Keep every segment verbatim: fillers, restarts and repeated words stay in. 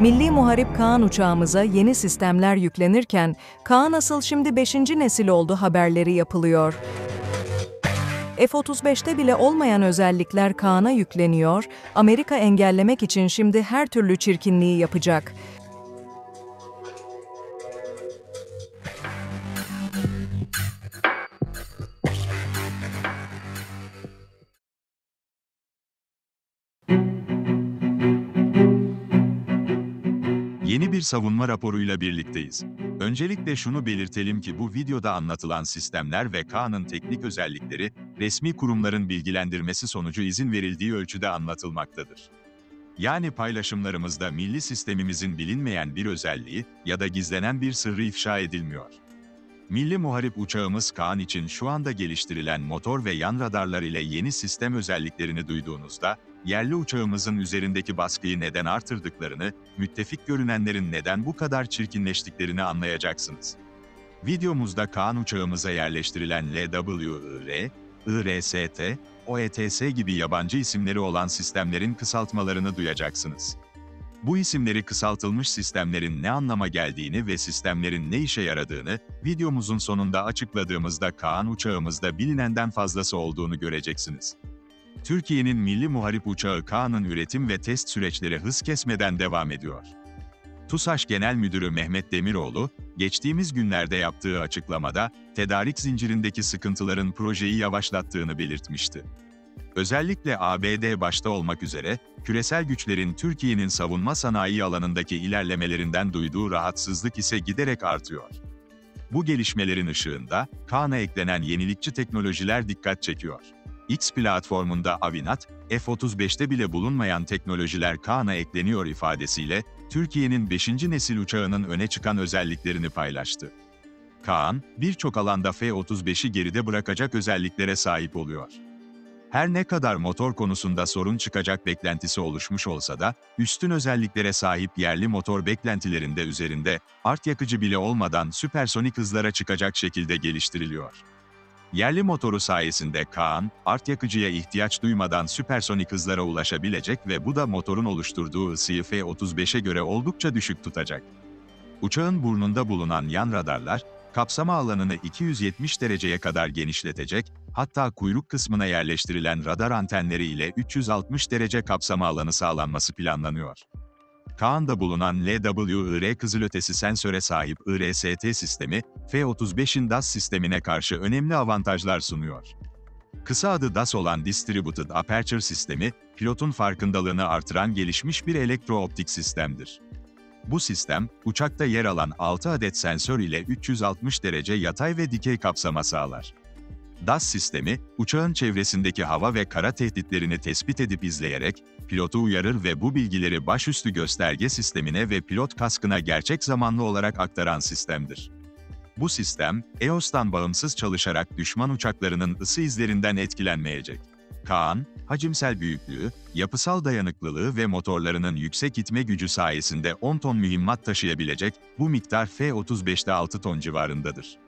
Milli Muharip Kaan uçağımıza yeni sistemler yüklenirken, Kaan asıl şimdi beşinci nesil oldu haberleri yapılıyor. F otuz beş'te bile olmayan özellikler Kaan'a yükleniyor, Amerika engellemek için şimdi her türlü çirkinliği yapacak. Yeni bir savunma raporuyla birlikteyiz. Öncelikle şunu belirtelim ki bu videoda anlatılan sistemler ve Kaan'ın teknik özellikleri, resmi kurumların bilgilendirmesi sonucu izin verildiği ölçüde anlatılmaktadır. Yani paylaşımlarımızda milli sistemimizin bilinmeyen bir özelliği ya da gizlenen bir sırrı ifşa edilmiyor. Milli Muharip uçağımız Kaan için şu anda geliştirilen motor ve yan radarlar ile yeni sistem özelliklerini duyduğunuzda, yerli uçağımızın üzerindeki baskıyı neden artırdıklarını, müttefik görünenlerin neden bu kadar çirkinleştiklerini anlayacaksınız. Videomuzda Kaan uçağımıza yerleştirilen L W R, I R S T, O E T S gibi yabancı isimleri olan sistemlerin kısaltmalarını duyacaksınız. Bu isimleri kısaltılmış sistemlerin ne anlama geldiğini ve sistemlerin ne işe yaradığını, videomuzun sonunda açıkladığımızda Kaan uçağımızda bilinenden fazlası olduğunu göreceksiniz. Türkiye'nin milli muharip uçağı Kaan'ın üretim ve test süreçleri hız kesmeden devam ediyor. TUSAŞ Genel Müdürü Mehmet Demiroğlu, geçtiğimiz günlerde yaptığı açıklamada, tedarik zincirindeki sıkıntıların projeyi yavaşlattığını belirtmişti. Özellikle A B D başta olmak üzere, küresel güçlerin Türkiye'nin savunma sanayi alanındaki ilerlemelerinden duyduğu rahatsızlık ise giderek artıyor. Bu gelişmelerin ışığında, Kaan'a eklenen yenilikçi teknolojiler dikkat çekiyor. X platformunda Avinat, F otuz beş'te bile bulunmayan teknolojiler Kaan'a ekleniyor ifadesiyle, Türkiye'nin beşinci nesil uçağının öne çıkan özelliklerini paylaştı. Kaan, birçok alanda F otuz beş'i geride bırakacak özelliklere sahip oluyor. Her ne kadar motor konusunda sorun çıkacak beklentisi oluşmuş olsa da, üstün özelliklere sahip yerli motor beklentilerinde üzerinde, art yakıcı bile olmadan süpersonik hızlara çıkacak şekilde geliştiriliyor. Yerli motoru sayesinde Kaan, art yakıcıya ihtiyaç duymadan süpersonik hızlara ulaşabilecek ve bu da motorun oluşturduğu ısıyı F otuz beş'e göre oldukça düşük tutacak. Uçağın burnunda bulunan yan radarlar, kapsama alanını iki yüz yetmiş dereceye kadar genişletecek, hatta kuyruk kısmına yerleştirilen radar antenleri ile üç yüz altmış derece kapsama alanı sağlanması planlanıyor. Kaan'da bulunan L W R kızılötesi sensöre sahip I R S T sistemi, F otuz beş'in D A S sistemine karşı önemli avantajlar sunuyor. Kısa adı D A S olan Distributed Aperture sistemi, pilotun farkındalığını artıran gelişmiş bir elektrooptik sistemdir. Bu sistem, uçakta yer alan altı adet sensör ile üç yüz altmış derece yatay ve dikey kapsama sağlar. D A S sistemi, uçağın çevresindeki hava ve kara tehditlerini tespit edip izleyerek, pilotu uyarır ve bu bilgileri başüstü gösterge sistemine ve pilot kaskına gerçek zamanlı olarak aktaran sistemdir. Bu sistem, E O S'tan bağımsız çalışarak düşman uçaklarının ısı izlerinden etkilenmeyecek. Kaan, hacimsel büyüklüğü, yapısal dayanıklılığı ve motorlarının yüksek itme gücü sayesinde on ton mühimmat taşıyabilecek, bu miktar F otuz beş'te altı ton civarındadır.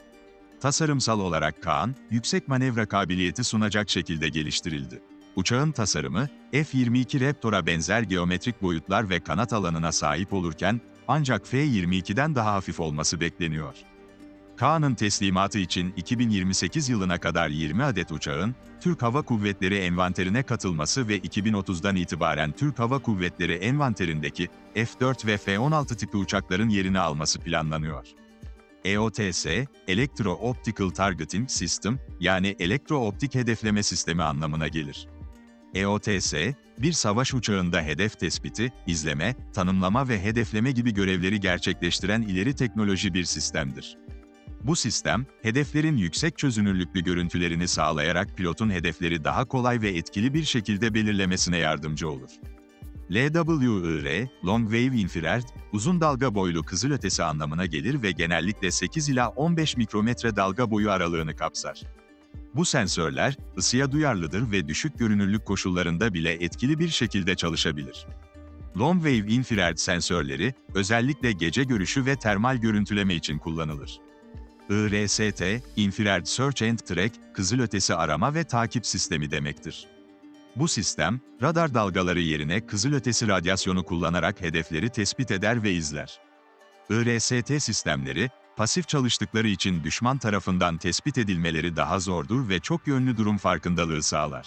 Tasarımsal olarak Kaan, yüksek manevra kabiliyeti sunacak şekilde geliştirildi. Uçağın tasarımı, F yirmi iki Raptor'a benzer geometrik boyutlar ve kanat alanına sahip olurken, ancak F yirmi iki'den daha hafif olması bekleniyor. Kaan'ın teslimatı için iki bin yirmi sekiz yılına kadar yirmi adet uçağın, Türk Hava Kuvvetleri envanterine katılması ve iki bin otuz'dan itibaren Türk Hava Kuvvetleri envanterindeki F dört ve F on altı tipi uçakların yerini alması planlanıyor. E O T S, Electro-Optical Targeting System, yani elektrooptik hedefleme sistemi anlamına gelir. E O T S, bir savaş uçağında hedef tespiti, izleme, tanımlama ve hedefleme gibi görevleri gerçekleştiren ileri teknoloji bir sistemdir. Bu sistem, hedeflerin yüksek çözünürlüklü görüntülerini sağlayarak pilotun hedefleri daha kolay ve etkili bir şekilde belirlemesine yardımcı olur. L W I R, Long Wave Infrared, uzun dalga boylu kızılötesi anlamına gelir ve genellikle sekiz ila on beş mikrometre dalga boyu aralığını kapsar. Bu sensörler, ısıya duyarlıdır ve düşük görünürlük koşullarında bile etkili bir şekilde çalışabilir. Long Wave Infrared sensörleri, özellikle gece görüşü ve termal görüntüleme için kullanılır. I R S T, Infrared Search and Track, kızılötesi arama ve takip sistemi demektir. Bu sistem, radar dalgaları yerine kızılötesi radyasyonu kullanarak hedefleri tespit eder ve izler. I R S T sistemleri, pasif çalıştıkları için düşman tarafından tespit edilmeleri daha zordur ve çok yönlü durum farkındalığı sağlar.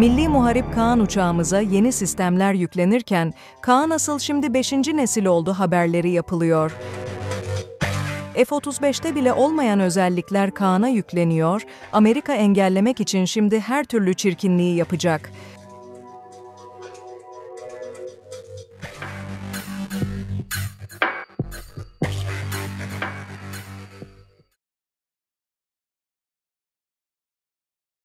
Milli Muharip Kaan uçağımıza yeni sistemler yüklenirken, Kaan asıl şimdi beşinci nesil oldu haberleri yapılıyor. F otuz beş'te bile olmayan özellikler Kaan'a yükleniyor, Amerika engellemek için şimdi her türlü çirkinliği yapacak.